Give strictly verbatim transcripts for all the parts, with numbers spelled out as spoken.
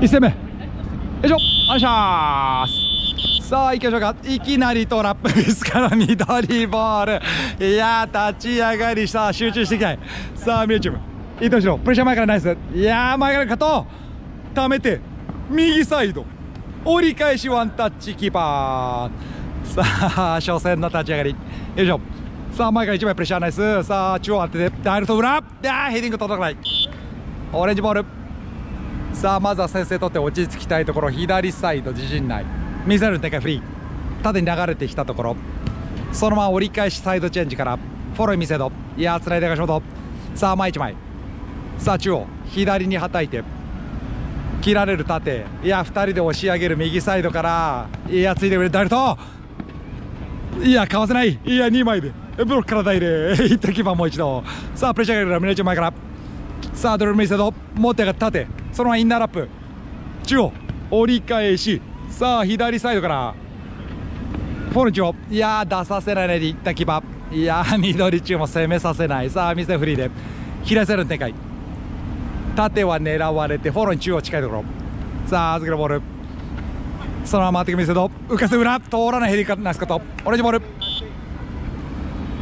一戦目よいしょ、あいしゃーす。さあ行きましょうか。いきなりトラップですから緑ボール。いやー立ち上がり、さあ集中していきたい。さあミューチューブいって後ろプレッシャー前からナイス。いやー前から加藤溜めて右サイド折り返しワンタッチキーパー。さあ初戦の立ち上がりよいしょ。さあ前からいちまいプレッシャーナイス。さあ中央当ててダイレクト裏、あヘディング届かない。オレンジボール。さあまずは先制取って落ち着きたいところ。左サイド自陣内ミサイルの展開フリー、縦に流れてきたところ、そのまま折り返しサイドチェンジからフォロー見せど、いやーつないでがショート。さあ前いちまい、さあ中央左にはたいて切られる縦、いやふたりで押し上げる右サイドから、いやついてくれダイレクト、いやかわせない、いやにまいでブロックからダイレいった基盤もう一度。さあプレッシャーがいるからミネチュー前から、さあドリブル見せど持ってが縦、そのままインナーラップ中央折り返し、さあ左サイドからフォルチを、いやー出させないねでいったキバ、いやー緑中も攻めさせない。さあ店フリーで左サイドの展開、縦は狙われてフォローに中央近いところ、さあ預けるボールそのまま回ってくる店と浮かせ裏通らないヘディングナイスカットオレンジボール。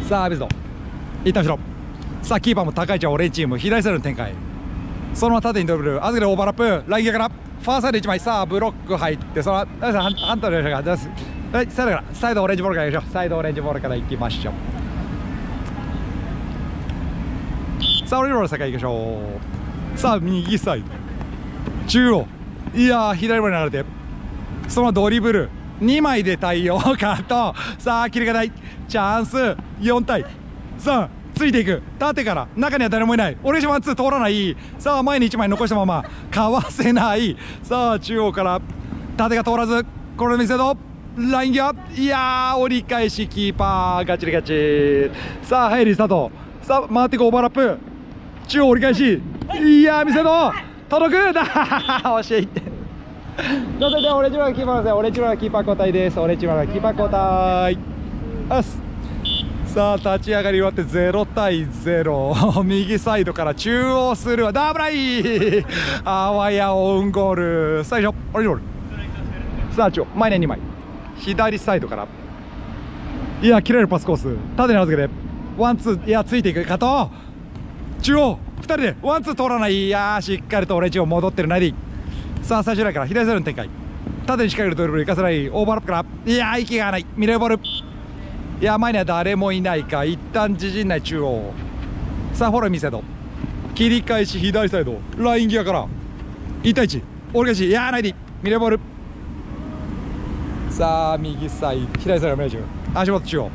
さあビズドいったん後ろ、さあキーパーも高いじゃんオレンジチーム左サイドの展開、そのまま縦にドリブル、あずけでオーバーラップ、ライン際から、ファーサイドいちまい、さあブロック入って、そのまま、ハンターのように、はい、サイドから、サイドオレンジボールからいきましょう、サイドオレンジボールからいきましょう、さあオレンジボール先いきましょう、さあ右サイド、中央、いやー、左ボールに流れて、そのドリブル、にまいで対応かと、さあ、切りがない、チャンス、よんたいさん。ついていく縦から中には誰もいない、オレンジワンツー通らない。さあ前にいちまい残したままかわせない。さあ中央から縦が通らずこれの見せどライン際、いやー折り返しキーパーガチリガチ。さあ入りスタート、さあ回っていくオーバーラップ中央折り返し、いやー見せど届くだ惜しいってどうせでオレンジワンキーパーです。オレンジワンキーパー交代です。オレンジワンキーパー交代あす。さあ立ち上がり終わってゼロたいゼロ 右サイドから中央スルーダブライあわやオウンゴール。最初オレンジボール、さあ中央前ににまい左サイドから、いや切れるパスコース縦に預けてワンツー、いやついていく加藤中央ふたりでワンツー通らない。いやしっかりとオレンジを戻ってるナイディ。さあ最終ラインから左サイドの展開、縦に仕掛けるドリブルいかせない、オーバーラップから、いや息がないミレーボール、いや前には誰もいないか、一旦自陣内中央、さあフォロー見せど切り返し左サイドライン際からいちたいいち折り返し、いやーないでミレーボール。さあ右サイド左サイドミレージュ足元中央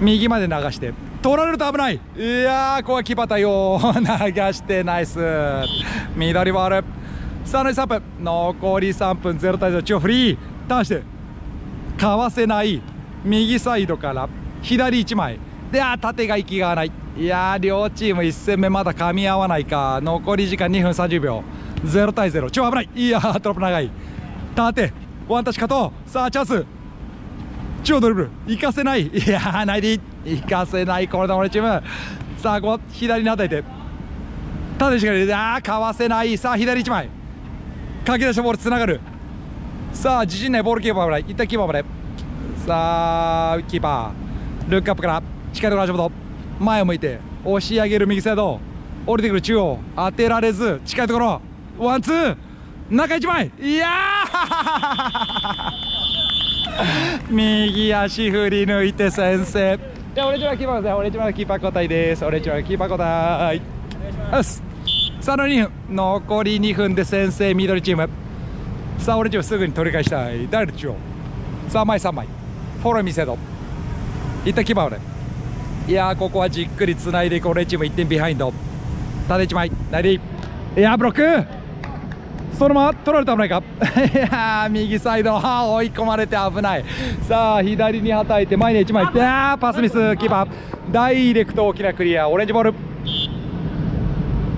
右まで流して取られると危ない、いやーここはキーパー対応流してナイス緑ボール。さあ残りさんぷん、残りさんぷんゼロたいゼロ中央フリーターンしてかわせない、右サイドから左いちまいで、あ縦が息が合わない。いやー両チームいち戦目まだ噛み合わないか。残り時間にふんさんじゅうびょうゼロたいゼロ超危ない。いやートラップ長い縦ワンタッチ加藤、さあチャンス中央ドリブル行かせない、いやーないで行かせないこれだ俺チーム。さあここ左に与えて縦しかいない、あかわせない。さあ左いちまいかけ出したボールつながる、さあ自陣内ボールキーパー危ない、いったんキーパーまで、さあキーパールックアップから近いところ足元前を向いて押し上げる右サイド降りてくる中央当てられず近いところワンツー中いちまい、いやー右足振り抜いて先制でオレンジのキーパーですね。オレンジのキーパー交代です。オレンジのキーパー交代よし。さあにふん残りにふんで先制緑チーム。さあオレンジをすぐに取り返したい誰の中央、さあ前さんまいフォロー見せどいったキバウレ、いやーここはじっくりつないでいくオレンジチームいってんビハインド縦いちまいナイリー、いやーブロックそのまま取られた危ないかいやー右サイド追い込まれて危ない。さあ左にはたいて前にいちまい、いやーパスミスキーパーダイレクト大きなクリアオレンジボール。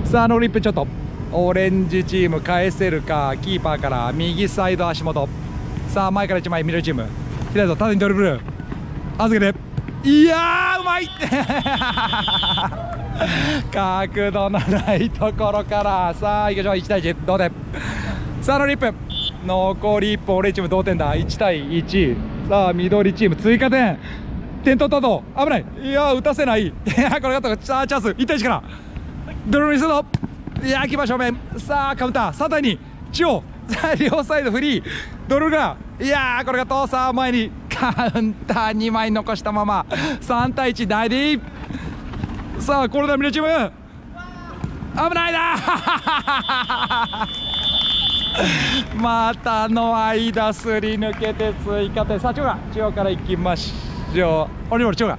さあノーリップちょっとオレンジチーム返せるか、キーパーから右サイド足元、さあ前からいちまいミドルチーム左と縦にドリブル預けて、いやーうまいって角度のないところから、さあ行きましょういちたいいち同点さあ残りいっぷん、残りいっぷん、オレンジチーム同点だ。いちたいいち。さあ緑チーム追加点、点取ったと危ない、いやー打たせない、いやーこれがとさあチャンスいちたいいちからドルミスの、いやー来ま正面、さあカウンターさんたいに中央、さあ両サイドフリードルが、いやーこれがとさあ前にカウンターにまい残したままさんたいいち大ディー。さあこれだ緑チーム危ないなまたあの間すり抜けて追加点、さあ中央中央からいきましょう、オリオリ中央が、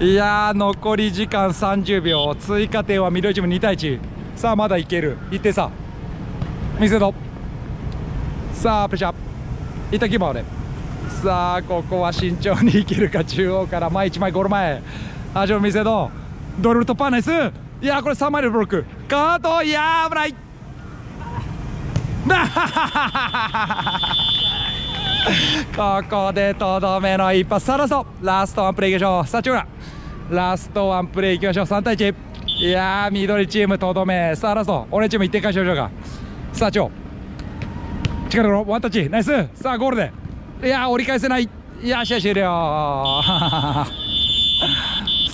いやー残り時間さんじゅうびょう、追加点は緑チームにたいいち。さあまだいけるいってんさ見せろ、さあプレッシャーいったキーパーで、さあここは慎重にいけるか、中央から前いちまいゴール前アジョン見せろ、ドル突破ナイス、いやーこれさんまいのブロックカート、いやー危ないここでとどめの一発、さあラストラストワンプレーいきましょう、さあ中村ラストワンプレーいきましょうさんたいいち、いやー緑チームとどめ、さあラストオレンジチームいってん返しましょうか、さあ中央力のワンタッチナイス、さあゴールで、いやー折り返せない、いやー試合終了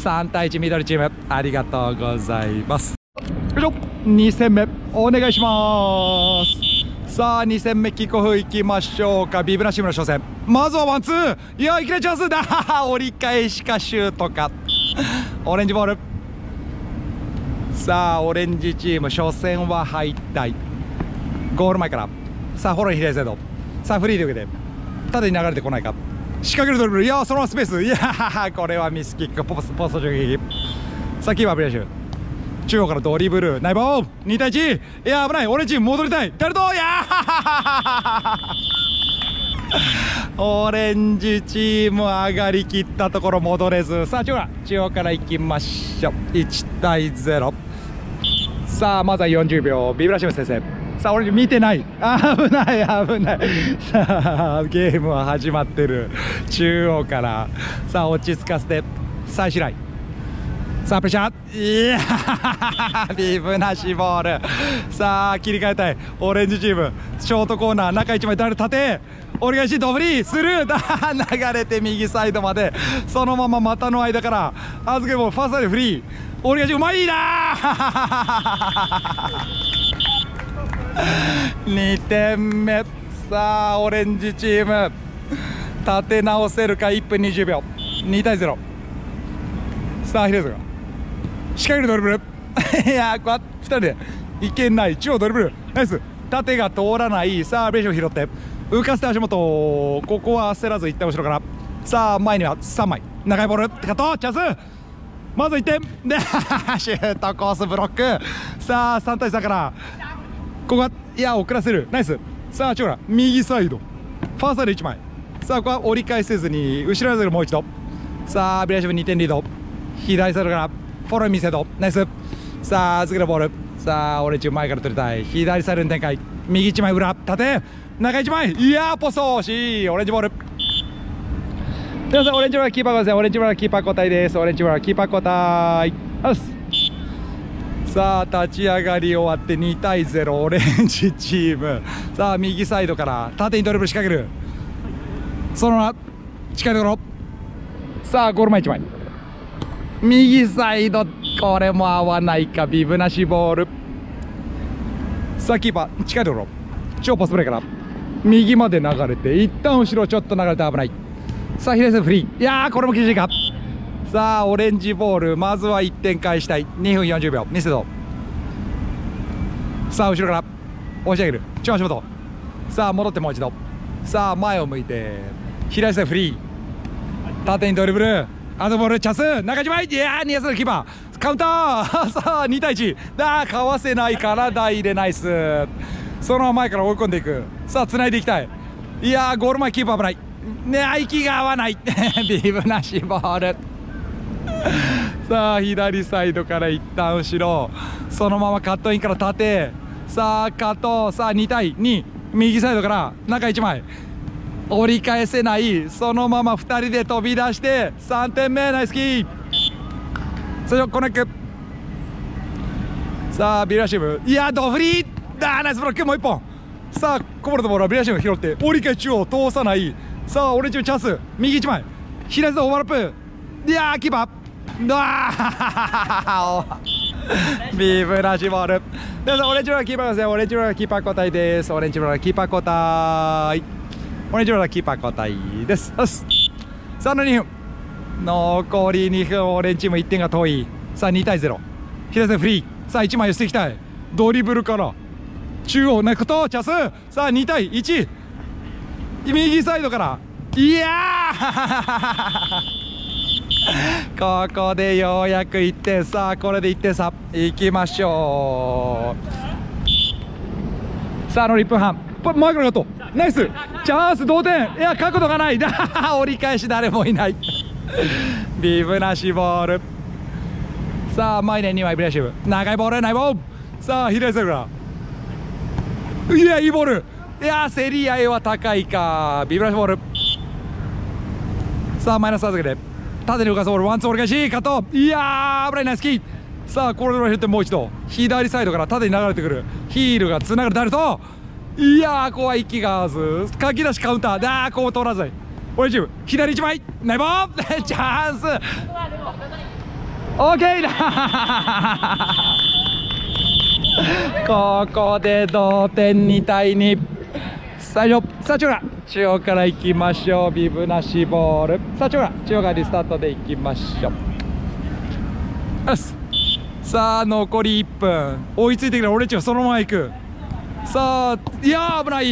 さんたいいち緑チームありがとうございます。に戦目お願いします。さあに戦目キックオフいきましょうか、ビブラシムの初戦、まずはワンツー、いやいきなりチャンスだ折り返しかシュートかオレンジボール、さあオレンジチーム初戦は敗退、ゴール前からさあフォローに左サイド、さあフリーで受けて縦に流れてこないか、仕掛けるドリブル、いやそのままスペース、いやこれはミスキック、ポスト直撃、さあキーパーブレッシュ中央からドリブルナイボーにたいいち、いや危ない、オレンジチーム戻りたい、誰と、いやオレンジチーム上がりきったところ戻れず、さあ中央中央からいきましょういちたいゼロ、さあまずはよんじゅうびょうビブラシム先生、さあオレンジ見てない、あ危ない危ないさあゲームは始まってる、中央からさあ落ち着かせて最終ライン、さあプレッシャー、いやービブなしボール、さあ切り替えたいオレンジチーム、ショートコーナー中いちまい誰縦折り返しドフリースルー流れて右サイドまで、そのまま股の間から預けもファーストでフリー折り返しうまいなにてんめ、さあオレンジチーム立て直せるかいっぷんにじゅうびょうにたいゼロ、さあヒレズが仕掛けるドリブルいやーこうふたりでいけない、中央ドリブルナイス、縦が通らない、さあベーション拾って浮かせて足元、ここは焦らず一旦後ろから、さあ前にはさんまい長いボールカットチャンス、まずいってんでシュートコースブロック、さあさんたいさんからここはいや遅らせるナイス、さあ中央右サイドファーサイドいちまい、さあここは折り返せずに後ろにもう一度、さあベーションにてんリード左サイドからフォロー見せとナイス、さあ預けるボール、さあオレンジ前から取りたい左サイドに展開、右いちまい裏縦中いちまい、いやーポスト惜しいオレンジボール、すいませんオレンジボールキーパーですね、オレンジボールキーパー交代です、オレンジボールキーパー交代です。さあ立ち上がり終わってにたいゼロオレンジチーム、さあ右サイドから縦にドリブル仕掛ける、そのまま近いところ、さあゴール前いちまい右サイドこれも合わないかビブなしボール、さあキーパー近いところ超パスプレーから右まで流れて一旦後ろちょっと流れて危ない、さあ左サイドフリー、いやーこれも厳しいか、さあオレンジボールまずはいってん返したいにふんよんじゅうびょうミスド、さあ後ろから押し上げる超足元、さあ戻ってもう一度、さあ前を向いて左サイドフリー縦にドリブルアドボールチャンス中島、いやーニアスのキーパーカウンターさあにたいいちだーかわせないから台入れナイス、そのまま前から追い込んでいく、さあつないでいきたい、いやーゴール前キーパー危ないね、息が合わないビブなしボールさあ左サイドから一旦後ろそのままカットインから縦、さあカットさあにたいに右サイドから中いちまい折り返せない、そのままふたりで飛び出してさんてんめナイスキー、それをコネック、さあビラシムいやドフリーだーナイスブロックもういっぽんさあこぼれたボールはベラシアが拾って折り返し中央を通さない。さあオレンジのチャンス、右いちまい左のオーバーラップ、いやーキーパーだービブラシボールで、オレンジのキーパーですね。オレンジのキーパー交代です。オレンジのキーパー交代、オレンジのキーパー交代です。さあのにふん、残りにふん、オレンジチームいってんが遠い。さあにたいゼロ、左のフリー、さあいちまい寄せていきたい。ドリブルから中央抜くとチャンス、さあにたいいち、右サイドから、いやーここでようやくいってん。さあこれでいってん差いきましょう。さあのいっぷんはん、マイクのカット、ナイスチャンス、同点、いや角度がない折り返し誰もいないビブなしボール。さあ前でにまいブレーシブ、長いボール、ナイボール、さあ左サイドから、いやいいボール、いやー競り合いは高いか。ビブラシボール、さあマイナスさんで縦に浮かすボール、ワンツー折り返しカット、いやー危ない、ナイスキー。さあコロドロヘッド、もう一度左サイドから縦に流れてくる、ヒールがつながる、ダルト、いやー怖い、息が合わず書き出しカウンターだー、こう通らず、オレンジチーム左いちまいナイボーチャンス、オーケーだここで同点にたいに。最初、さあ中央、中央から行きましょう。ビブなしボール、さあ中央、中央からリスタートで行きましょう。さあ残りいっぷん、追いついてくるオレンジはそのまま行く。さあいやー危ない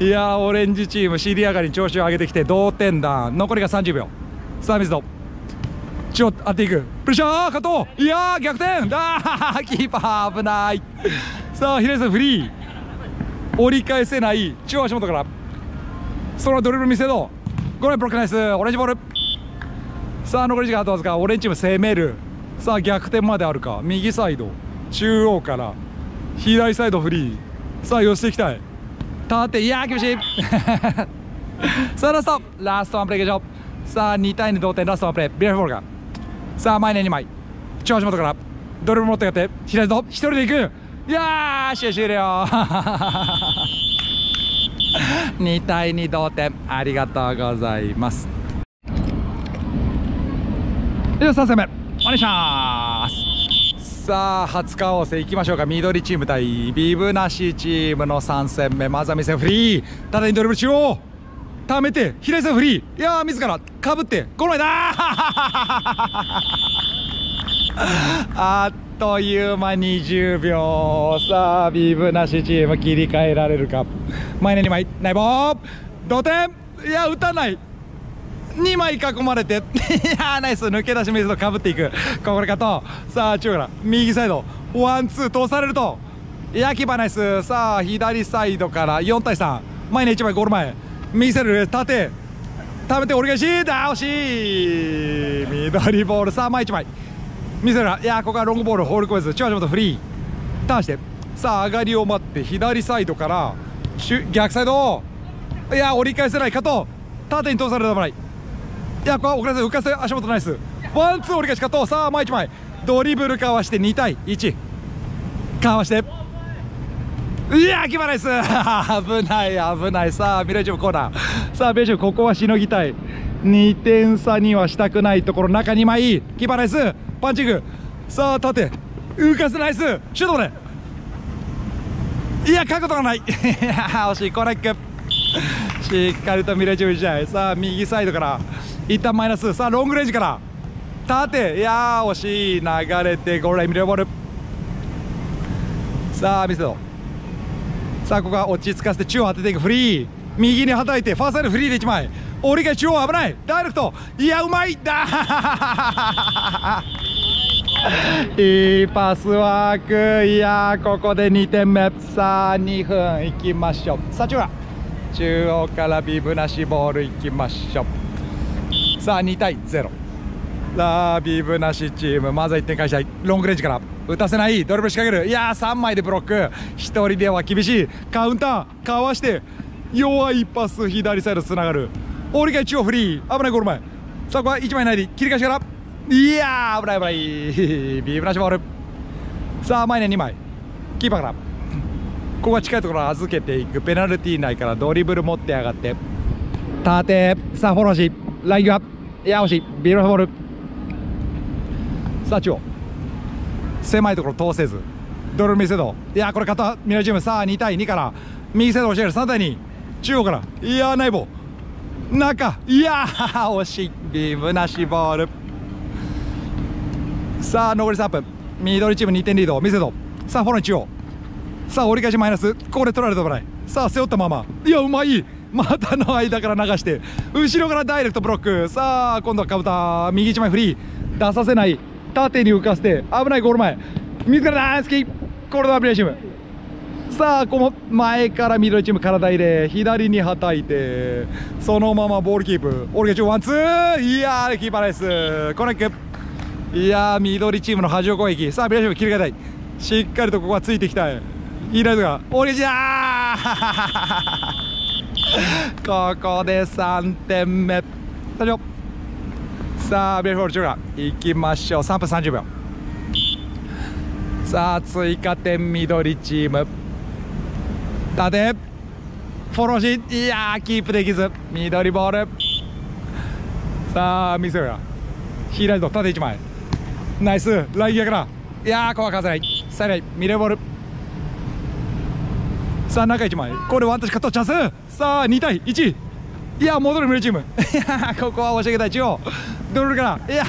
いやーオレンジチーム尻上がりに調子を上げてきて同点弾、残りがさんじゅうびょう。さあ水野中央当ていく、プレッシャー加藤、いやー逆転だーキーパー危ない。さあ平井さんフリー、折り返せない、中央足元からそのドリブル見せろ、ごめんブロックナイス、オレンジボール。さあ残り時間あとわずか、オレンジチーム攻める。さあ逆転まであるか、右サイド中央から左サイドフリー、さあ寄せていきたい、縦、いやー厳しいさあラストラストワンプレーでしょ。さあにたいに同点、ラストワンプレー、ビラフボールが、さあ前ににまい中央足元からドリブル持ってやって、左とひとりで行く、いやー試合終了にたいに同点、ありがとうございます。ではさんせんめお願いします。さあ初顔合わせいきましょうか。緑チーム対ビブなしチームのさんせんめ、まずは見せフリー、縦にドリブル中央ためて左サイドフリー、いやー自らかぶってゴールだあっという間にじゅうびょう。さあビブなしチーム切り替えられるか。前ににまいナイボー同点、いや打たない、にまい囲まれていやーナイス抜け出し、水とかぶっていく、これかと。さあ中から右サイドワンツー通されると、いやキバナイス。さあ左サイドからよんたいさん、前にいちまいゴール前、右サイドで縦食べて折り返しだ、惜しい緑ボール。さあ前いちまい見せる、いやここはロングボールホールコイズ、中央元フリーターンして、さあ上がりを待って左サイドから逆サイド、いや折り返せない加藤、縦に通されたまない、いやここは遅れて浮かせ足元ナイス、ワンツー折り返し加藤。さあ前いちまいドリブルかわしてにたいいちかわして、いや決まらないです危ない危ない。さあミレーチームコーナー、さあベーシュここはしのぎたい、にてんさにはしたくないところ、中にまい決まらないです、パンチング、さあ縦浮かせナイスシュートね、いや角度がない、いや惜しい、コーナーキックしっかりとミレーチーム試合。さあ右サイドから一旦マイナス、さあロングレンジから縦、いや惜しい、流れてゴールラインミレーボール。さあミスド、さあここは落ち着かせて中央当てていく、フリー右にはたいてファーサイドフリーでいちまい折り返し中央危ない、ダイレクト、いやうまいだいいパスワーク、いやーここでにてんめ。さあにふんいきましょう。さあ中央中央からビブなしボールいきましょう。さあにたいゼロ、さあビブなしチームまずはいってん返したい、ロングレンジから打たせない、ドリブル仕掛ける、いやーさんまいでブロック、ひとりでは厳しい、カウンターかわして弱いパス左サイドつながる、折り返し中央フリー危ないゴール前、さあここはいちまいないで切り返しから、いやー危ない危ないビブなしボール。さあ前ににまいキーパーからここは近いところを預けていく。ペナルティー内からドリブル持って上がって縦、さあフォローしライン際、いや惜しい、ビルフォール、さあ中央狭いところ通せずドルミセド、いやこれ片ミラーチーム、さあにたいにから右サイド押し上げる、さんたいに中央から、いや内部中、いや惜しい、ビブなしボール、さあ残りさんぷん、緑チームにてんリード、ミセド、さあフォローに中央、さあ折り返しマイナス、これ取られたらない、さあ背負ったまま、いやうまい、股の間から流して後ろからダイレクトブロック、さあ今度はカウンター右一枚フリー出させない、縦に浮かせて危ないゴール前、自ら大好き、これはミドルチーム、さあこの前からミドルチーム体入れ左にはたいてそのままボールキープ、オルゲチューワンツー、いやーキーパーナイスコネック、いやーミドルチームの波状攻撃、さあミドルチーム切り替えたい、しっかりとここはついていきたい、いいライトがオルゲチューここでさんてんめ、さあベルフォール中がいきましょう、さんぷんさんじゅうびょう、さあ追加点緑チーム、縦フォローし、いやーキープできず緑ボール、さあ見せるが左と縦いちまい、ナイスライン際から、いやー怖かせないさらにミレーボール、さあ中いちまい、これワンタッチカットチャンス、さあにたいいち、いや戻るミルチーム、いやーここは押し上げたい、中央ドルからいや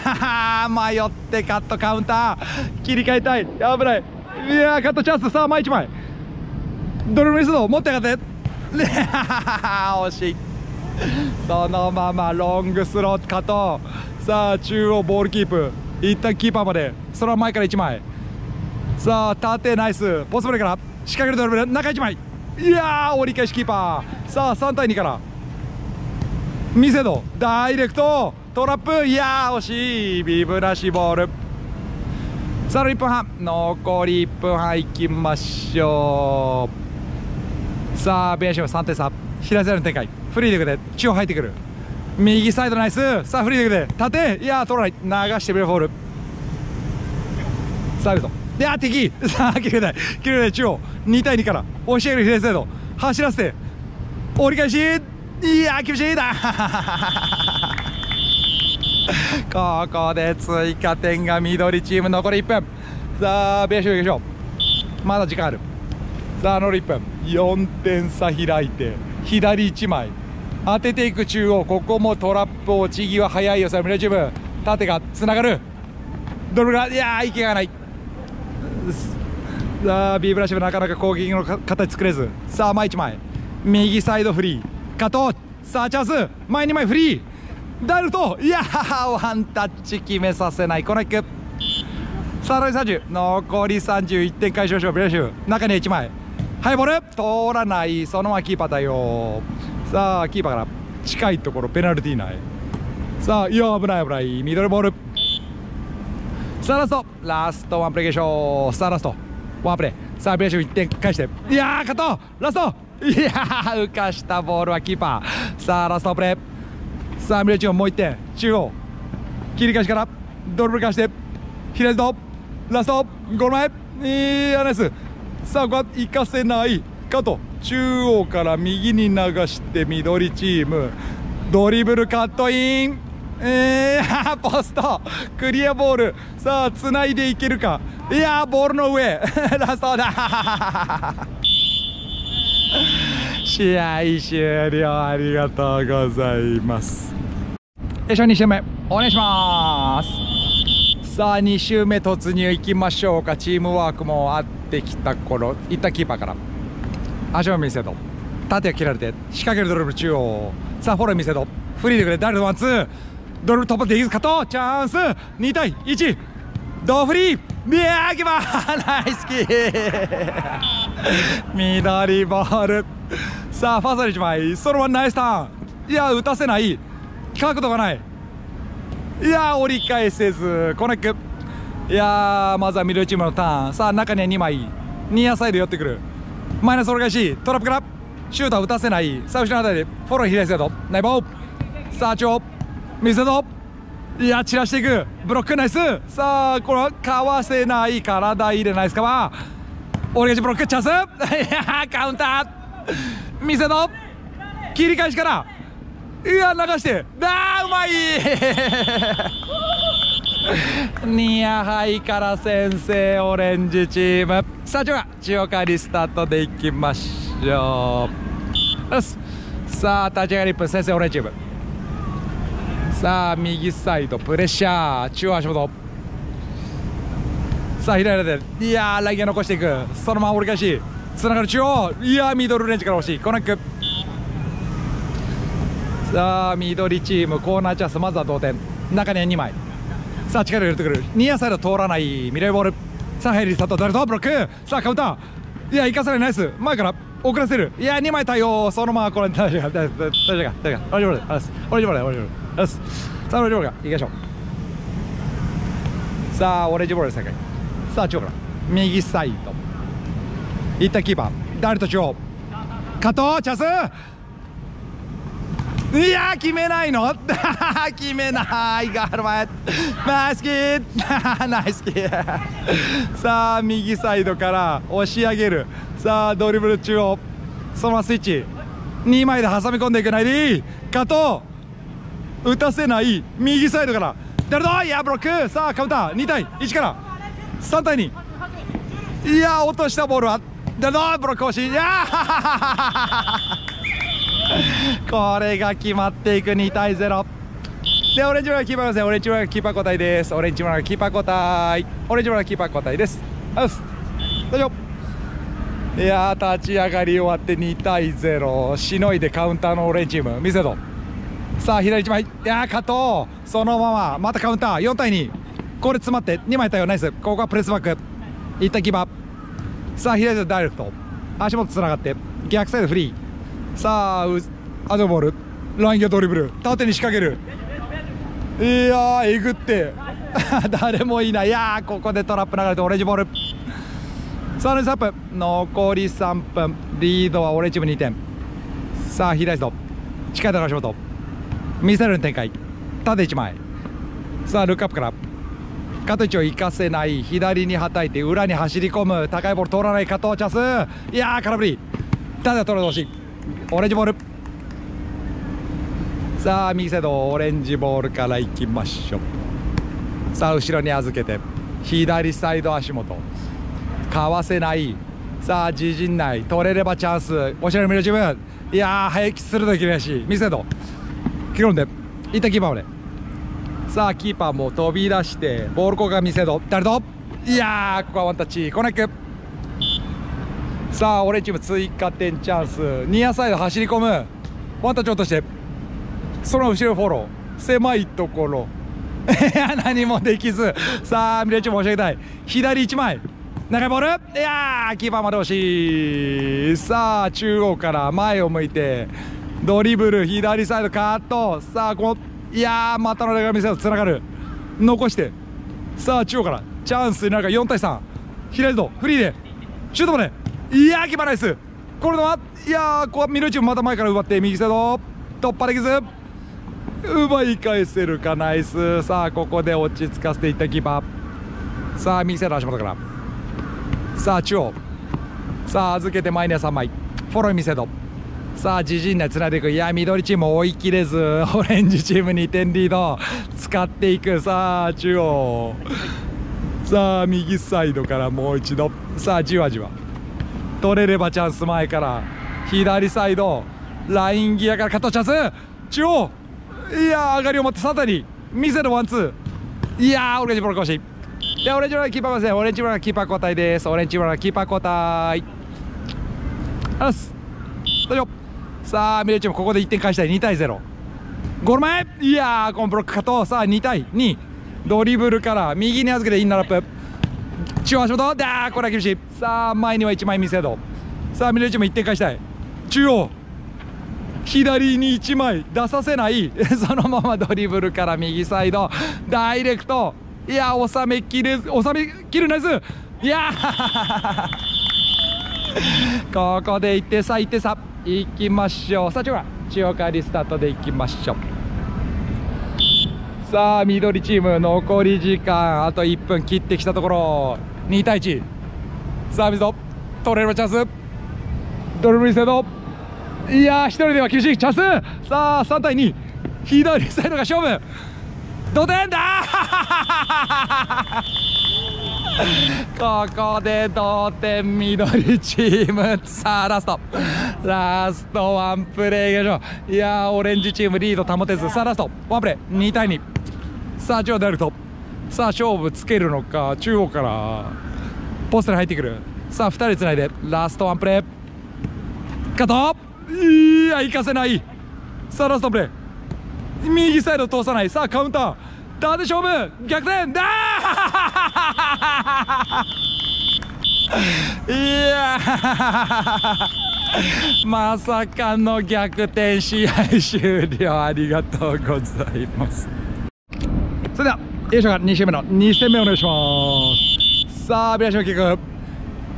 ー迷ってカットカウンター切り替えたい、危ない、いやーカットチャンス、さあ前いちまいドルミスド持って上がって、いやー惜しい、そのままロングスローカット、さあ中央ボールキープ一旦キーパーまで、その前からいちまい、さあ縦ナイスポストプレーから仕掛けるドルブル中いちまい、いやー折り返しキーパー、さあさんたいにからミセドダイレクトトラップ、いやー惜しい、ビブラシボール、さあいっぷんはん残りいっぷんはんいきましょう、さあベンシムさんてんさ、左サイドの展開フリーでくれ中央入ってくる、右サイドナイス、さあフリーでくれ縦、いやー取らない、流してベルフォール、さあルトいやー敵、さあ切れない切れない、中央にたいにから押し上げる左サイド走らせて折り返し、いやー厳しいなここで追加点が緑チーム、残りいっぷん、さあベーシューいきましょう、まだ時間ある、さあ残りいっぷん、よんてんさ開いて左いちまい当てていく中央、ここもトラップ落ち際早いよ、さあ緑チーム縦がつながるドルが、いやー息がない、さあビーブラシブなかなか攻撃の形作れず、さあ前いちまい右サイドフリー加藤、さあチャンス前にまいフリーダイルト、いやーワンタッチ決めさせないコナック、さあさんじゅう残りさんじゅういってん回収しましょう、ビーブラシブ中にいちまいハイボール通らない、そのままキーパーだよ、さあキーパーから近いところペナルティー内、さあいや危ない危ないミドルボール、さあラストラストワンプレーでしょう、さあラストワンプレー、さあベレシュいってん返して、いやー加藤ラスト、いやー浮かしたボールはキーパー、さあラストプレー、さあミレチューもういってん中央切り返しからドルブル返して左サイドラストゴール前、いやナイス、さあここは行かせない加藤、中央から右に流して緑チームドリブルカットイン、えー、ポストクリアボール、さあつないでいけるか、いやーボールの上ラストだ試合終了、ありがとうございます。よいしょ、に周目お願いします。さあに周目突入いきましょうか、チームワークも合ってきた頃、いったキーパーから足を見せと縦を切られて仕掛けるドリブル中央、さあフォロー見せとフリーでくれダルドワンツードル突破でいいかとチャンスにたいいちドフリー、いやーキーパーナイスキー緑ボール、さあファーサーいちまいそのままナイスターン、いやー打たせない角度がない、いやー折り返せずコネック、いやーまずはミドルチームのターン、さあ中にはにまいニアサイド寄ってくるマイナス折り返しトラップからシュートは打たせない、さあ後ろの辺りでフォロー左サイドナイボー、さあ中央見せろ、いや散らしていくブロックナイス、さあこれはかわせない体入れナイスカバーオールゲージブロックチャンスいやカウンター見せの切り返しからいや流してあーうまいニアハイから先制オレンジチームさあでは千代にスタートでいきましょうよしさあ立ち上がりいっぷん先制オレンジチームさあ右サイドプレッシャー中央足元さあ左でいやーラインが残していくそのまま折り返しつながる中央いやーミドルレンジから欲しいコナックさあ緑チームコーナーチャンスまずは同点中にはにまいさあ力を入れてくるニアサイド通らないミレーボールさあヘリスタート誰とブロックさあカウンターいや生かされないナイス前から遅らせるいやにまい対応そのままこれ大丈夫大丈夫大丈夫大丈夫大丈夫大丈夫大丈夫大丈夫さあオレンジボールが行きましょうさあオレンジボールですねさあ中央から右サイドいったキーパー誰と中央加藤チャンスいやー決めないの決めないガールマイナイスキーナイスキーさあ右サイドから押し上げるさあドリブル中央そのままスイッチにまいで挟み込んでいくないでいい加藤打たせない右サイドから誰だいやブロックさあカウンターにたいいちからさんたいにいや落としたボールは誰だブロック欲しいいやこれが決まっていくにたいゼロでオレンジボールがキーパーですねオレンジボールがキーパー交代ですオレンジボールがキーパー交代オレンジボールがキーパー交代ですよし大丈夫いや立ち上がり終わってにたいゼロしのいでカウンターのオレンジチーム見せろさあ左いちまいいやー加藤そのまままたカウンターよんたいにこれ詰まってにまい対応ナイスここはプレスバックいったキーパーさあ左でダイレクト足元つながって逆サイドフリーさあアドボールライン際ドリブル縦に仕掛けるいやーえぐって誰もいないいやーここでトラップ流れてオレンジボールさあ残りさんぷん残りさんぷんリードはオレンジチームにてんさあ左と近いと足元ミサイルの展開縦いちまいさあルックアップから加藤一を生かせない左にはたいて裏に走り込む高いボール通らない加藤チャンスいやー空振りただ取られてほしいオレンジボールさあ右サイドオレンジボールからいきましょうさあ後ろに預けて左サイド足元かわせないさあ自陣内取れればチャンスおしゃれのミレーチームいやー早きするときらしい右サイド切り込んでいったキーパーまでさあキーパーも飛び出してボールコーが見せど誰といやーここはワンタッチコナックさあオレンジチーム追加点チャンスニアサイド走り込むワンタッチ落としてその後ろフォロー狭いところいや何もできずさあミレーチーム申し上げたい左いちまい長いボールいやーキーパーまで惜しいさあ中央から前を向いてドリブル左サイドカットさあこのいやーまたのレガミサイドつながる残してさあ中央からチャンスになるかよんたいさん左とフリーでシュートまでいやーキバナイスこれのはいやーここミルチームまた前から奪って右サイド突破できず奪い返せるかナイスさあここで落ち着かせていったキーパーさあ右サイド足元からさあ中央さあ預けて前にはさんまいフォローミサイドさあ自陣内つないでいくいや緑チーム追い切れずオレンジチームにてんリード使っていくさあ中央さあ右サイドからもう一度さあじわじわ取れればチャンス前から左サイドラインギアからカットチャンス中央いやー上がりを持ってさんたいに見せるワンツーいやーオレンジボール越しでオレンジボールキーパーですねオレンジボールキーパー交代ですオレンジボールキーパー交代よし大丈夫さあミレーチームここでいってん返したいにたいゼロゴール前いやーこのブロック加藤さあにたいにドリブルから右に預けてインナーラップ中央足元だーこれは厳しいさあ前にはいちまい見せどさあミレーチームいってん返したい中央左にいちまい出させないそのままドリブルから右サイドダイレクトいやー収めきれず収めきるナイスいやーここでいってん差いってん差いきましょうさあ中央千代からリスタートでいきましょうさあ緑チーム残り時間あといっぷん切ってきたところにたいいちさあ水戸トレールのチャンス、ドルブリセド、いやー、一人では厳しい、チャンス、さあ、さんたいに、左サイドが勝負、同点だここで同点、緑チーム、さあ、ラスト、ラストワンプレーいきましょう、いやー、オレンジチーム、リード保てず、さあ、ラスト、ワンプレー、にたいに、さあ、中央ダイレクト、さあ、勝負つけるのか、中央から。ポストに入ってくる、さあふたりつないでラストワンプレー、カット、いや行かせない、さあラストプレー、右サイド通さない、さあカウンター、だで勝負、逆転だーいやーまさかの逆転、試合終了、ありがとうございます。それでは A 賞がにしゅうめのにせんめお願いします。さあ、ビラシオキック、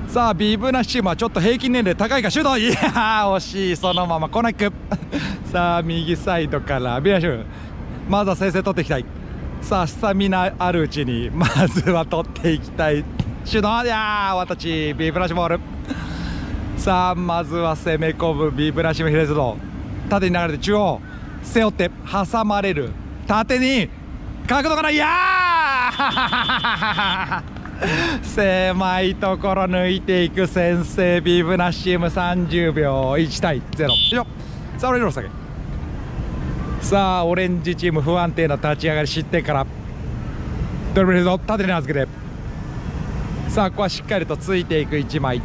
さあ、ビブナシチームはちょっと平均年齢高いか、シュート、いやー、惜しい、そのままコーナーキックさあ、右サイドからビラシュ、まずは先制取っていきたい、さあ、スタミナあるうちに、まずは取っていきたい、シュート、いやー、私、ビブナシボール、さあ、まずは攻め込む、ビブナシムヒレズド、縦に流れて中央、背負って、挟まれる、縦に、角度から、いやー狭いところ抜いていく、先制ビブナッシーム、さんじゅうびょう、いちたいゼロ、さあオレンジの下げ、さあオレンジチーム不安定な立ち上がり、失点からドリブルを縦に預けて、さあここはしっかりとついていく、いちまい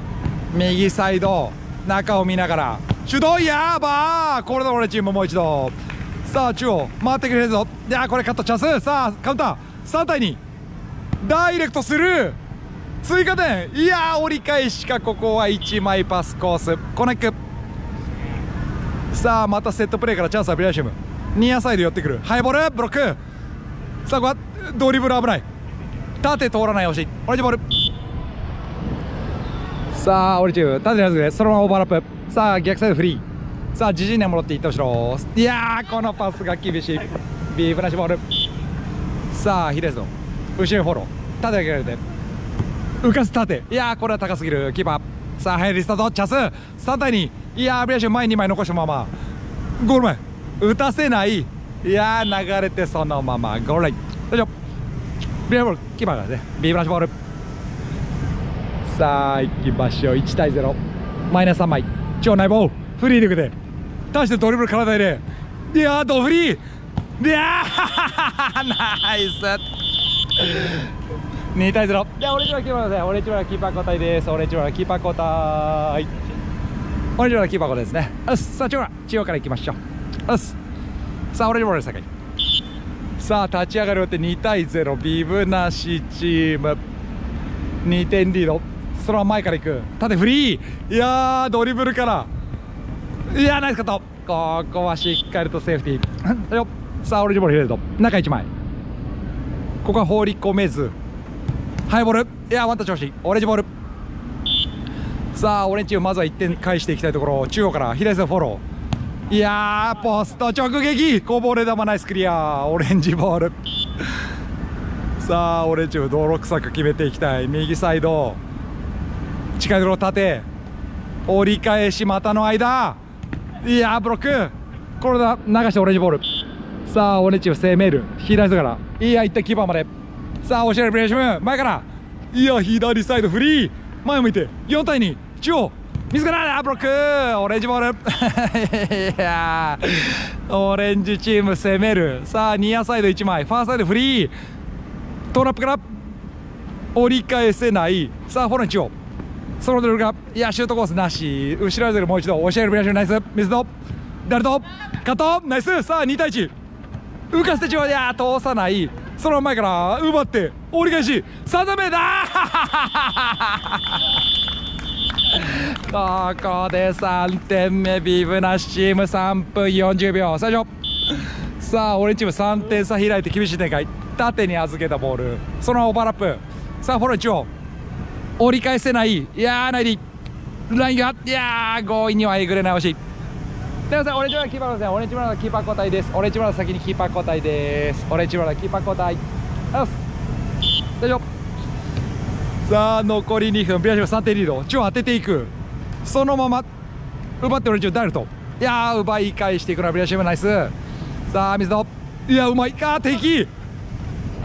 右サイド中を見ながら主導、やばー、これでオレンジチームもう一度、さあ中央回ってくれるぞ、いやこれカットチャンス、さあカウンター、さんたいにダイレクトスルー、追加点、いやー折り返しか、ここはいちまいパスコース、コネック、さあまたセットプレーからチャンスはビラシウム、ニアサイド寄ってくる、ハイボールブロック、さあここはドリブル危ない、縦通らない、押しオレンジボール、さあオレンジチーム縦に外れ、そのままオーバーラップ、さあ逆サイドフリー、さあ自陣に戻っていった後ろ、いやーこのパスが厳しい、ビーブラシボール、さあヒレズの後ろフォロー、縦上げられて浮かす縦、いやーこれは高すぎる、キーパー、さあ入りスタート、チャンスさんたいに、いやービラシュ前にまい残したままゴール前打たせない、いやー流れてそのままゴールライン、大丈夫、ビラボールキーパーがね、ビブラシュボール、さあ行きましょう、いちたいゼロ、マイナスさんまい、超内ボールフリーで行くで、対してドリブル体入れ、いやードフリー、いやーナイスにたいゼロ、じゃあオレンジはキーパー交代、オレンジはキーパー交代です、オレンジはキーパー交代、オレンジはキーパー交代ですね、よし、さあ中央中央からいきましょう、よし、さあオレンジボールです、さあ立ち上がりを打ってにたいゼロ、ビブなしチームにてんリード、そのまま前からいく、縦フリー、いやードリブルから、いやーナイスカット、ここはしっかりとセーフティーよ、さあオレンジボール入れると中いちまい、ここは放り込めず、ハイボール、いやワンタッチ欲しい、オレンジボール、さあオレンジチームまずはいってん返していきたいところ、中央から左サイドフォロー、いやーポスト直撃、こぼれ球ナイスクリア、オレンジボールさあオレンジチーム泥臭く決めていきたい、右サイド近いところ縦折り返し、股の間、いやーブロック、これだ流してオレンジボール、さあオレンジチーム攻める、左サイドからいやいったキーパーまで、さあおしゃれプレーシム前から、いや左サイドフリー前向いてよんたいに、中央自らブロック、オレンジボールいやオレンジチーム攻める、さあニアサイドいちまい、ファーサイドフリー、トラップから折り返せない、さあフォローに中央そのドリブルが、いやシュートコースなし、後ろでもう一度おしゃれプレーシム、ナイス水戸ダルトカットナイス、さあにたいいち、浮かせてちょう、いやー通さない、その前から奪って折り返しさんだいめだここでさんてんめ、ビブナッシームさんぷんよんじゅうびょう最初、さあオレンジチームさんてんさ開いて厳しい展開、縦に預けたボールそのままオーバーラップ、さあフォロー中央折り返せない、いやーないでラインが、いやー強引にはえぐれない、惜しい、オレンジ村キーパーです。オレンジ村キーパー交代です。オレンジ村先にキーパー交代です。オレンジ村キーパー交代。大丈夫。さあ残りにふん、ビラシバ さんてんリード、中央当てていく、そのまま奪っておられちゃう、ダイルト、いやー奪い返していくのはビラシバ、ナイス。さあ水野、いやうまいか、敵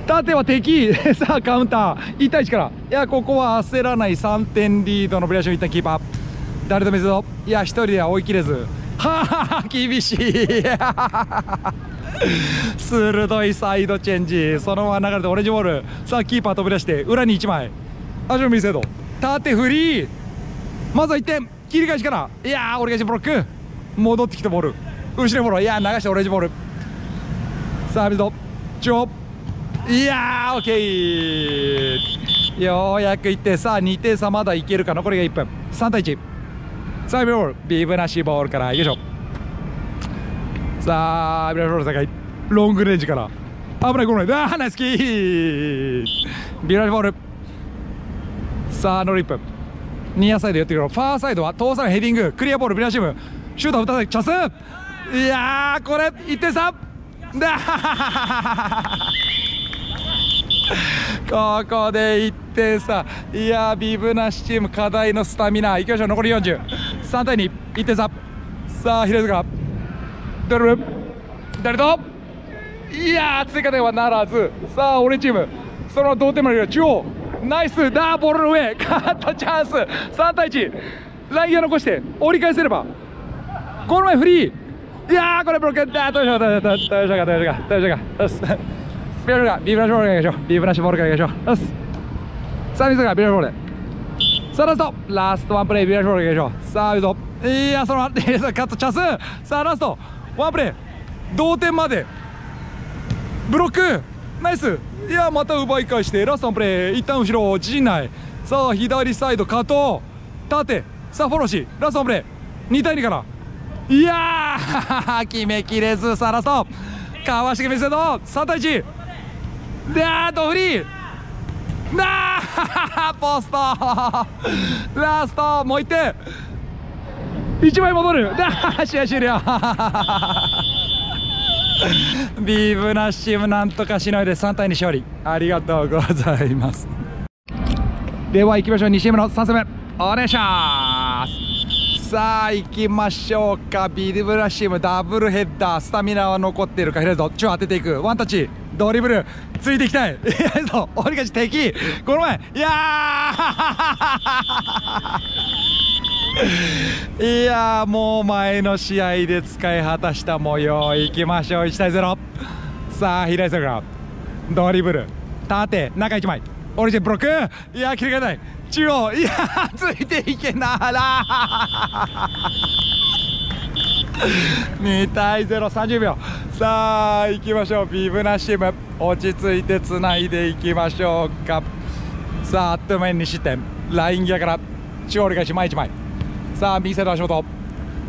縦は敵さあカウンターいちたいいちから、いやここは焦らない、さんてんリードのブレーション、一旦キーパー誰と水野、いや一人では追い切れず、はは厳しい鋭いサイドチェンジ、そのまま流れてオレンジボール、さあキーパー飛び出して裏にいちまい、足の右サイド縦フリー、まずはいってん切り返しから、いやー折り返しブロック、戻ってきたボール後ろボール、いやー流してオレンジボール、さあ水野中央、いやーオッケー、ようやくいってん、さあにてん差まだいけるか、残りがいっぷん、さんたいいち、さあビブラシボール、ビブなしボールからよいしょ、さあビブラシボール高い、ロングレンジから危ないゴールライン、あーナイスキー、ビブラシボール、さあ残りいっぷん、ニアサイド寄ってくる、ファーサイドは通さないヘディング、クリアボールビブラシムシュートふたつチャンス、いやーこれいってん差だここでいってん差、いやービブナシチーム課題のスタミナ、いきましょう、残りよんじゅう、さんたいに、いってん差、さあ平塚ドリブル誰と、いやー追加点はならず、さあオレンジチームその同点まで中央ナイスダーボールの上カットチャンス、さんたいいち、ラインを残して折り返せればゴール前フリー、いやーこれブロックだ、どうしようどうしようどうしようどうしようどうしようどうしよう、ビブラシボールからいきましょう、ビブラシボールからいきましょう、さあ水がビブラシボール、さあラストラストワンプレイ、ビブラシボールからいきましょう、さあ水戸、いやそのカットチャンス、さあラストワンプレイ同点までブロックナイス、いやまた奪い返してラストワンプレイ、一旦後ろ陣内、さあ左サイド加藤縦、さあフォローしラストワンプレイにたいにから、いやー決めきれず、さあラストかわしてくれ、水戸さんたいいち、であとフリーなーポストラストもういってんいちまい戻るな、試合終了ビブナッシムなんとかしのいでさんたいに勝利、ありがとうございます。では行きましょう、にチームのさんせんめお願いします。さあ行きましょうか、ビブナッシムダブルヘッダー、スタミナは残っているか、平井と中央当てていく、ワンタッチドリブルついていきたい、いやそう折り返し敵この前、いやーいやーもう前の試合で使い果たした模様、いきましょういちたいぜろ、さあ左サイドからドリブル縦中いちまいオリジンブロック、いや切り替えない、中央いやついていけならにたいぜろ、さんじゅうびょう、さあ行きましょう、ビブナシム落ち着いてつないでいきましょうか、さああっという間ににしってん、ライン際から中央折り返し前いちまい、さあ右サイド足元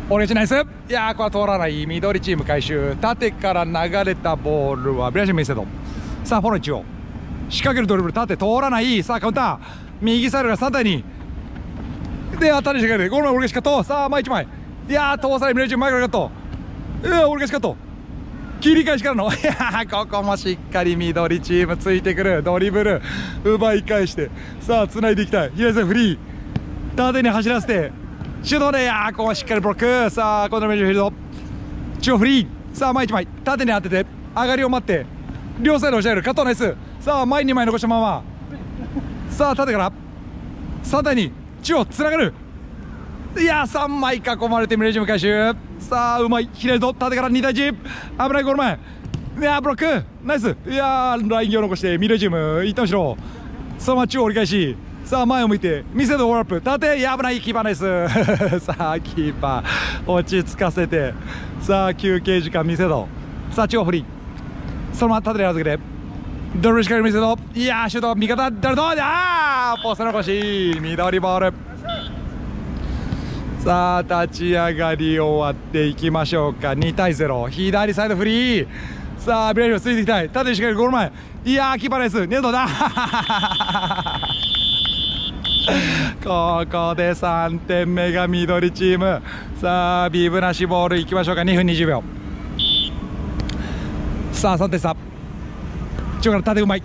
折り返しナイス、いやーこれは通らない、緑チーム回収、縦から流れたボールはブラシム右サイド、さあフォロー中央仕掛けるドリブル縦通らない、さあカウンター右サイドがさんたいにで当たりしてくれるゴールの折り返しカット、さあ前いちまい、いやー通さない緑チーム前からカット、うわ折り返しカット切り返しからの、いやーここもしっかり緑チームついてくる、ドリブル奪い返して、さあつないでいきたい、左サイドフリー縦に走らせてシュートで、いやーここはしっかりブロック、さあ今度のメジュフィールド中央フリー、さあ前いちまい縦に当てて上がりを待って両サイド押し上げる加藤ナイス、さあ前にまい残したまま、さあ縦からさんたいに中央つながる、いやーさんまい囲まれてミレジム回収、さあうまい左と縦からにたいいち、危ないゴール前、いやーブロックナイス、いやーラインを残してミレジム一旦後ろ、そのまま中央折り返し、さあ前を向いてミセドオールアップ縦、いや危ないキーパーナイスさあキーパー落ち着かせて、さあ休憩時間ミセド、さあ中央フリーそのまま縦で預けてドルシカルミセド、いやーシュート味方誰と、あーポスト残し緑ボール、さあ立ち上がり終わっていきましょうか、にたいぜろ左サイドフリー、さあビラシオついていきたい縦にしっかりゴール前、いやーキーパーナイスネトだここでさんてんめが緑チーム、さあビブなしボールいきましょうか、にふんにじゅうびょう、さあさんてん差中から縦うまい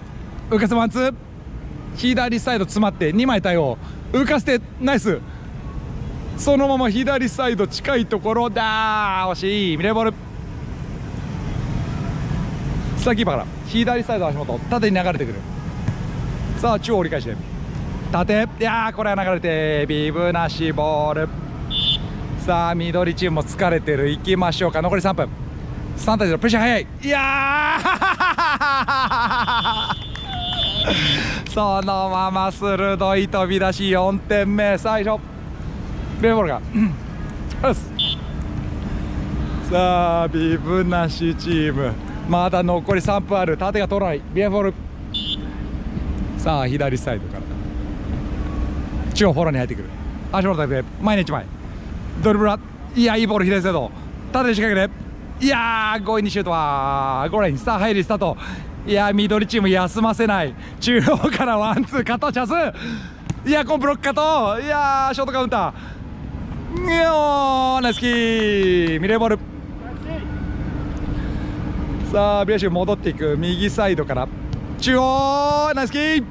浮かせワンツー、左サイド詰まってにまい対応、浮かせてナイス、そのまま左サイド近いところだー、惜しい、ミレーボール、さあキーパーから左サイド足元縦に流れてくる、さあ中央折り返して縦、いやーこれは流れてビブなしボール、さあ緑チームも疲れてる、いきましょうか、残りさんぷん、さん対ゼロ、プレッシャー早い、いやーそのまま鋭い飛び出しよんてんめ、最初ベーボールがさあビブなしチームまだ残りさんぷんある、縦が取らないベーボール、さあ左サイドから中央フォローに入ってくる、足元だけで前にいちまいドリブル、いやいいボール左サイド縦に仕掛けて、いやー強引にシュートはゴールイン、さあ入りスタート、いやー緑チーム休ませない、中央からワンツーカットチャンス、いやコンブロックかと、いやーショートカウンター、いやーナイスキー、ミレーボール、さあビラシュ戻っていく、右サイドから中央ナイスキー、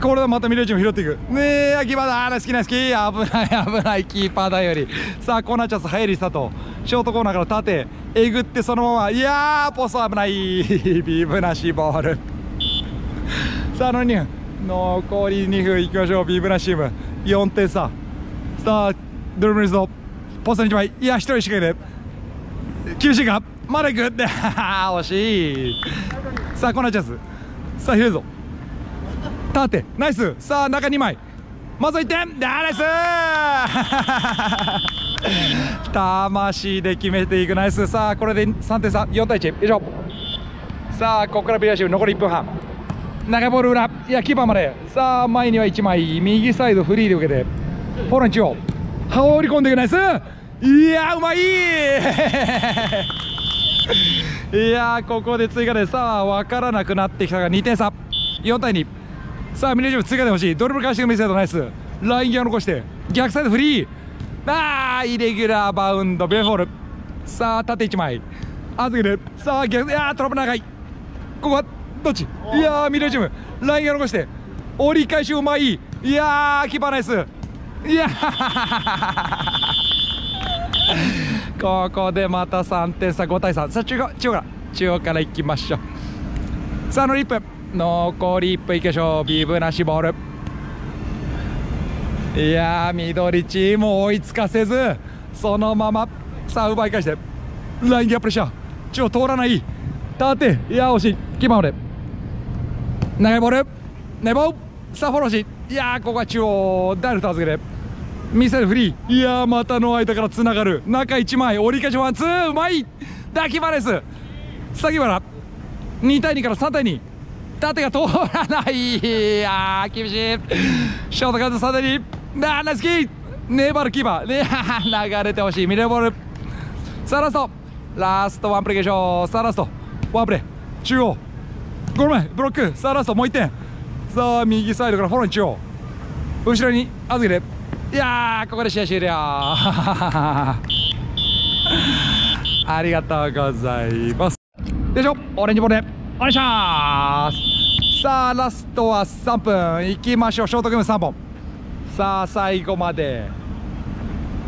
これはまたミレーチーム拾っていくねー、キーパーだー、ナイスキーナイスキー、危ない危ない、キーパーだより、さあコーナーチャンス入りスタート、ショートコーナーから縦えぐってそのまま、いやーポスト危ないビブなしボールさあのにふん、残りにふんいきましょう、ビブラシームよんてんさ、さあドルブルズのポストにいちまい、いやひとりしかいない、厳しいかまだいく惜しい、さあこんなチャンス、さあひれぞ縦ナイス、さあ中にまいまずいってんナイス魂で決めていくナイス、さあこれでさんてんさ、よん対いち以上、さあここからビブラシーム残りいっぷんはん、長いボール裏、いやキーパーまで、さあ前にはいちまい右サイドフリーで受けてフォローに中央羽織り込んでいくナイス、いやうまいいやここで追加で、さあ分からなくなってきたがにてんさよん対に、さあミレージョブ追加でほしい、ドリブル返して右サイドナイス、ライン際残して逆サイドフリー、あーイレギュラーバウンドベーフォール、さあ縦いちまい預ける、さあ逆、いやートラップ長い、ここはどっち、いやーミレーチームラインが残して折り返しうまい、いやーキーパーナイス、いやここでまたさんてんさご対さん、さあ中央中央から中央からいきましょう、さあ残りいっぷん残りいっぷんいきましょう、ビブなしボール、いやー緑チーム追いつかせずそのまま、さあ奪い返してラインがプレッシャー中央通らない、縦いや惜しい、キーパーまで長いボール、ネボさあフォローし、いやーここは中央ダイレクト預けてミサイルフリー、いやー股の間からつながる中いちまい折り返しワンツーうまいダキバレス、さきばらに対にからさん対に縦が通らない、いやー厳しい、ショートカウントさん対にナーナスキーネバルキーパー流れてほしい、ミレーボール、さあラストラストワンプレーでしょう、さあラストワンプレー中央ゴール前ブロック、さあラストもういってん、さあ右サイドからフォローに中央後ろに預けて、いやーここで試合終了ありがとうございますでしょ、オレンジボールでお願いします。さあラストはさんぷんいきましょう、ショートゲームさんぼん、さあ最後まで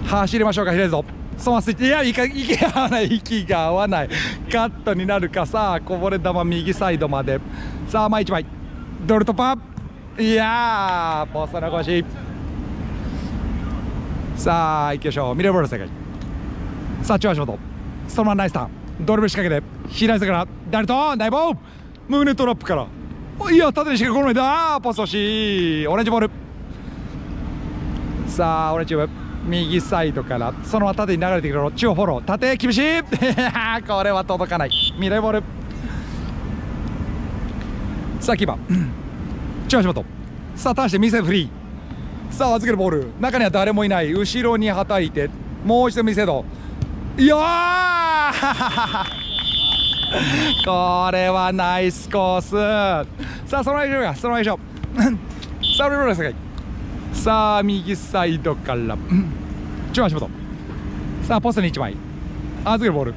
走りましょうか、ひれぞそのままスイッチ、いや息が合わない、息が合わないカットになるか、さあこぼれ球右サイドまで、さあ前いちまいドルトパー、いやーポストの越し、さあいきましょう、ミレーボール正解、さあ中足元そのままナイスターン、ドリブル仕掛けて左下からダルトンダイボー胸トラップから、いや縦にしか来ないだーポスト欲しい、オレンジボール、さあオレンジチーム右サイドからそのまま縦に流れてくる、中央フォロー縦厳しいこれは届かないミレーボール、さあキーパー中足元、さあターンしてミセフリー、さあ預けるボール中には誰もいない、後ろにはたいてもう一度ミセド、いやこれはナイスコース、さあそのまま以上がそのまま以上さあミレーボールですか、さあ右サイドから中央足元、さあポストにいちまい預けるボール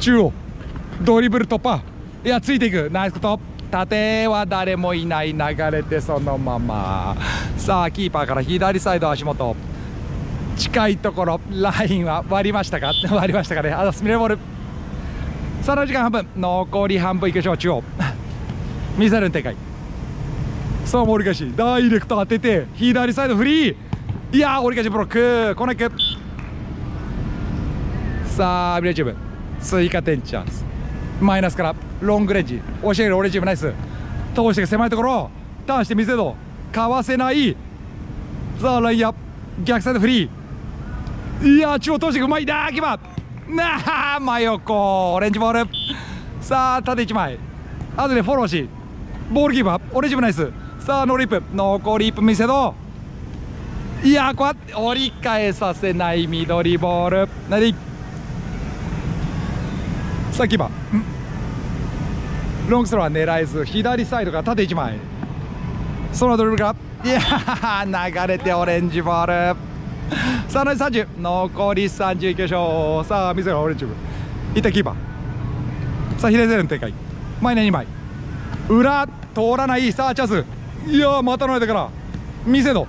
中央ドリブル突破、いやついていくナイスこと、縦は誰もいない、流れてそのまま。さあキーパーから左サイド足元近いところ、ラインは割りましたか割りましたかね。あのスミレボール、さあ時間半分、残り半分いきましょう。中央ミサイルの展開、さあ折り返しダイレクト当てて左サイドフリー、いやー折り返しブロックコーナーキック。さあミレチーム追加点チャンス、マイナスからロングレンジ押し上げるオレンジチーム、ナイス通して、狭いところターンしてミセドかわせない。さあラインアップ逆サイドフリー、いやー中央通してうまいだー、キーパーなあ真横オレンジボール。さあ縦いちまいあとでフォローし、ボールキーパーオレンジチームナイス。さあノーリップ、残りいっぷんミセド、いやーこうや折り返させない、緑ボールなり。さあキーパーロングスローは狙えず、左サイドから縦いちまいそのドリブルから、いやー流れてオレンジボール。さあ残りさんじゅう、残りさんじゅういきましょう。さあ水がオレンジボールいったキーパー、さあ左サイドの展開、前ににまい裏通らない、さあチャンス、いやーまたの間からミセド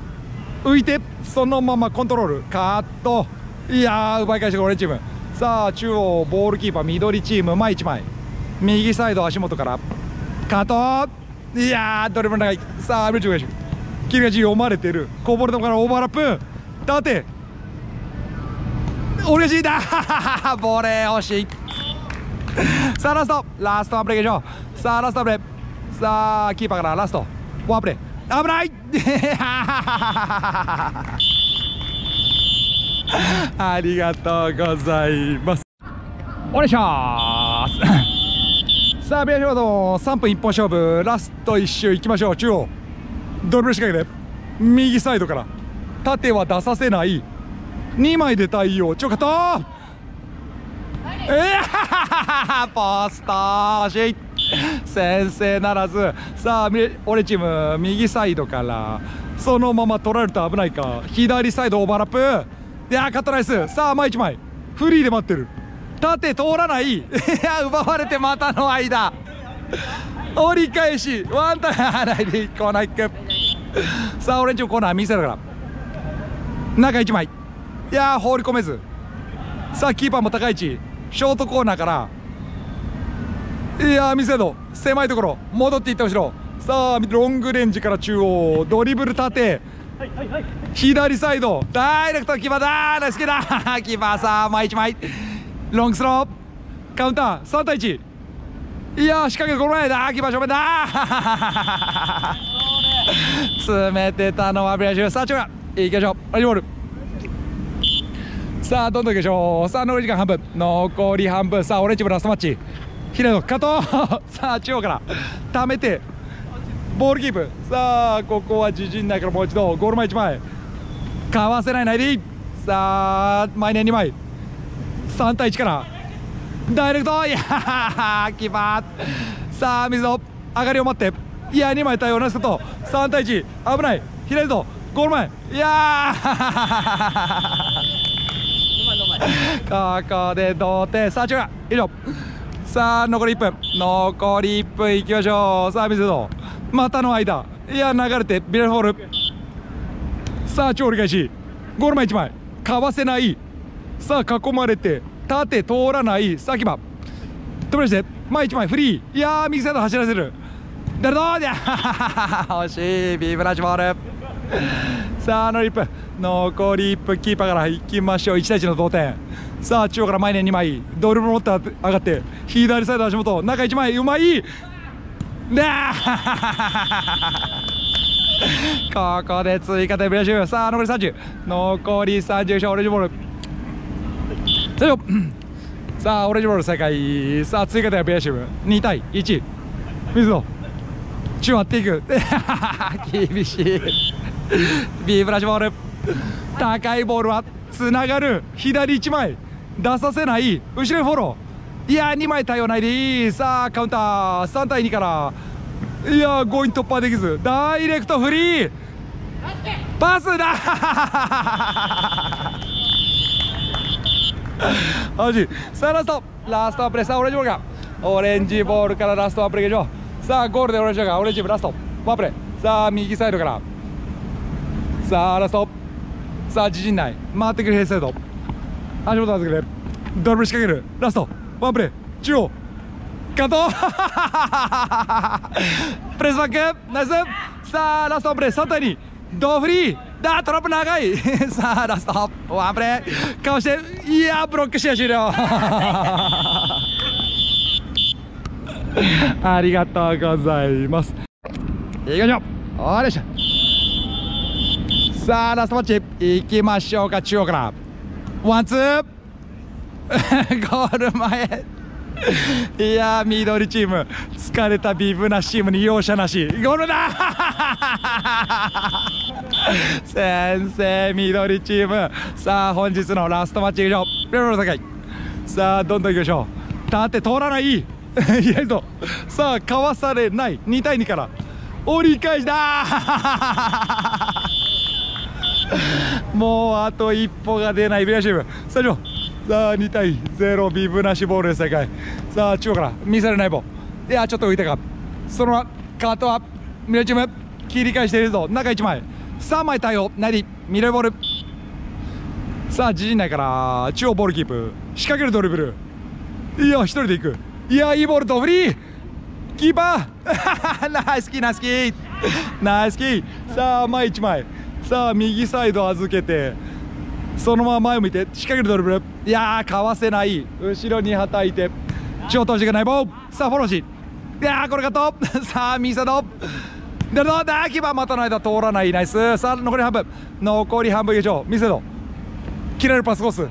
浮いてそのままコントロールカット、いやー奪い返してオレンジチーム。さあ中央ボールキーパー緑チーム前いちまい右サイド足元からカット、いやードリブル長い。さあミルチュー選手切り返し読まれてる、こぼれ球からオーバーラップ縦オレンジだボレー惜しいさあラストラストワンプレーいきましょう。さあラストワンプレー、さあキーパーからラストワンプレー危ないありがとうございます。お願いしますさあビアショードさんぷんいっぽん勝負、ラストいっ周いきましょう。中央ドリブル仕掛けて右サイドから縦は出させない、にまいで対応ちょかったえー、ポスト惜しい先制ならず。さあ俺チーム右サイドからそのまま取られると危ないか、左サイドオーバーラップ、いやーカットナイス。さあ前いちまいフリーで待ってる、縦通らない、いや奪われてまたの間折り返しワンターンないでコーナーいくさあオレンジのコーナー見せながら中いちまい、いやー放り込めず、さあキーパーも高い位置ショートコーナーから、いやー見せど狭いところ戻っていって後ろ、さあロングレンジから中央ドリブル縦左サイドダイレクトキーパーだーナイスキーだーキーパー、さあ前いちまいロングスローカウンターさん対いち、いやー仕掛けゴール前だーキーパー正面だー詰めてたのはブラジル。さあチョウいきましょうオレンジボール、さあどんどんいきましょう。さあ残り時間半分、残り半分、さあオレンジボールラストマッチ平野加藤さあ中央から溜めてボールキープ、さあここは自陣内からもう一度ゴール前いちまいかわせないないで、さあ前ににまいさん対いちからダイレクト、いやーキーパー、さあ水野上がりを待って、いやにまい対応なすことさん対いち危ない左とゴール前、いやーここで同点。さあ中央以上、さあ残りいっぷん残りいっぷんいきましょう。さあ水野またの間、いや流れてビレフォール、さあ超折り返しゴール前いちまいかわせない、さあ囲まれて縦通らない、さあキーパー飛び出して前いちまいフリー、いやー右サイド走らせる誰だ、いや惜しいビブラシボールさあ残りいっぷん残りいっぷんキーパーからいきましょう。いち対いちの同点、さあ中央から前ににまいドルブル持って上がって左サイド足元中いちまいうまいなここで追加点ブレーシュ。さあ残りさんじゅう残りさんじゅうオレンジボール最後さあオレンジボール再開、さあ追加点ブレーシュに対いち水野中割っていく厳しいビーブラシボール高いボールはつながる左いちまい出させない後ろにフォロー、いやーにまい対応ないで、さあカウンターさん対にから、いやー強引突破できずダイレクトフリーパスだマジさあラストラストワンプレー、さあオレンジボールがオレンジボールからラストワンプレーでしょう。さあゴールでオレンジがオレンジチームラストパープレー、さあ右サイドからさあラスト、さあ自陣内回ってくるヘイサイド、足元回ってくる、ドリブル仕掛ける、ラストワンプレー中央カットプレスバックナイス、さあラストワンプレーさん対にドフリーだ、トラップ長いさあラストワンプレーかわして、いやーブロック試合終了ありがとうございます。いきましょう、おれしょ、さあラストマッチいきましょうか、中央からワンツーゴール前いやー緑チーム疲れたビブなしチームに容赦なしゴールだ先生緑チーム、さあ本日のラストマッチいきましょう、レベルの高い、さあどんどんいきましょう、縦通らないいやいと、さあかわされない、に対にから折り返しだもうあと一歩が出ないビブなしチームスタジオ、さあに対ゼロビブなしボールで再開、さあ中央から見せれない棒、いやちょっと浮いたか、そのままカートは緑チーム切り返しているぞ、中いちまいさんまい対応なり緑ボール、さあ自陣内から中央ボールキープ仕掛けるドリブル、いや一人で行く、いやいいボールとフリーキーパーナイスキーナイスキーナイスキー、さあ前いちまいさあ右サイド預けてそのまま前を向いて仕掛けるドリブル、いやーかわせない、後ろにはたいて中央通していかないボール、さあフォローし、いやーこれカットさあ右サイドだだだキーパーまたの間通らない、ナイス、さあ残り半分残り半分以上右サイド切られるパスコース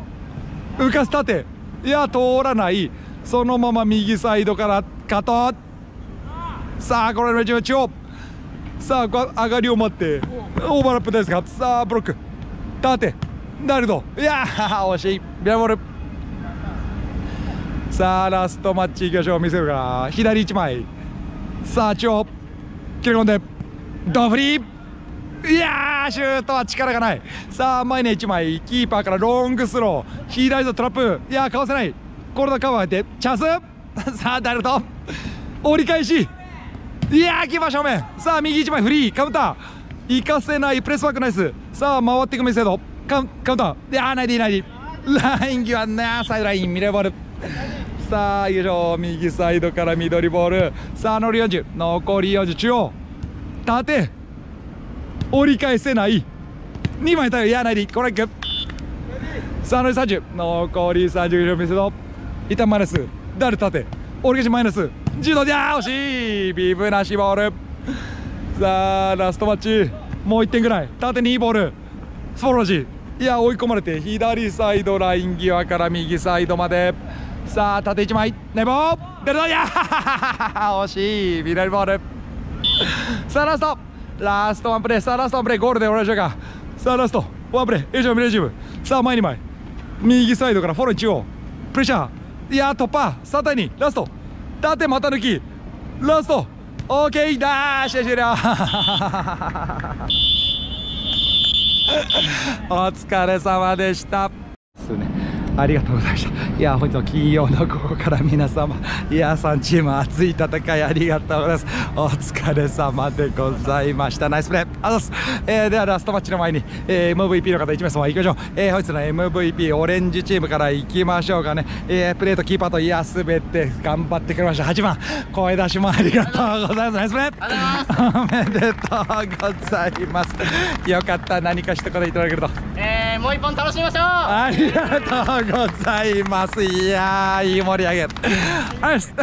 浮かす縦、いやー通らない、そのまま右サイドからカット、さあこれの中央、さあ上がりを待ってオーバーラップですが、さあブロック縦なるぞ、いやー惜しいビアボール、さあラストマッチいきましょう、見せるから左いちまいさあ中央切り込んでドフリー、いやーシュートは力がない、さあ前にいちまいキーパーからロングスロー左のトラップ、いやーかわせない、コールドカバー入ってチャンスさあダルト折り返し、いやーキーパー正面、さあ右いちまいフリーカウンター行かせない、プレスバックナイス、さあ回っていくメッセージカウンター、いやーナイディナイディライン際なサイドラインミレーボール、さあ以上右サイドから緑ボール、さあ乗りよんじゅう残りよんじゅう中央縦折り返せないにまい対応、いやーナイディこれグッ、さあ乗りさんじゅう残りさんじゅうびょうメッセージ一旦マイナスダル縦折り返しマイナスじゅうど、いやー惜しいビブなしボール、さあラストマッチもういってんぐらい縦にいいボールスポロジー、いや追い込まれて左サイドライン際から右サイドまで、さあ縦いちまいネボー出るぞ、いや惜しいビブなしボールさあラストラストワンプレー、さあラストワンプレーゴールで俺らしょうか、さあラストワンプレー以上ミレージム、さあ前にまい右サイドからフォロー中央プレッシャー、いや突破さん対にラスト縦股抜きラストオーケーだー試合終了お疲れ様でしたですね、ありがとうございました。いや本日の金曜の午後から皆様、いやさんチーム熱い戦いありがとうございます。お疲れ様でございました。ナイスプレーあざす、えー、ではラストマッチの前に、えー、エムブイピー の方いち名様いきましょう、えー、本日の エムブイピー オレンジチームからいきましょうかね、えー、プレーとキーパーといやすべて頑張ってくれましたはちばん声出しもありがとうございます。ナイスプレーおめでとうございます。よかった、何か一言いただけると、えー、もう一本楽しみましょう。ありがとうございます。いやーいい盛り上げ。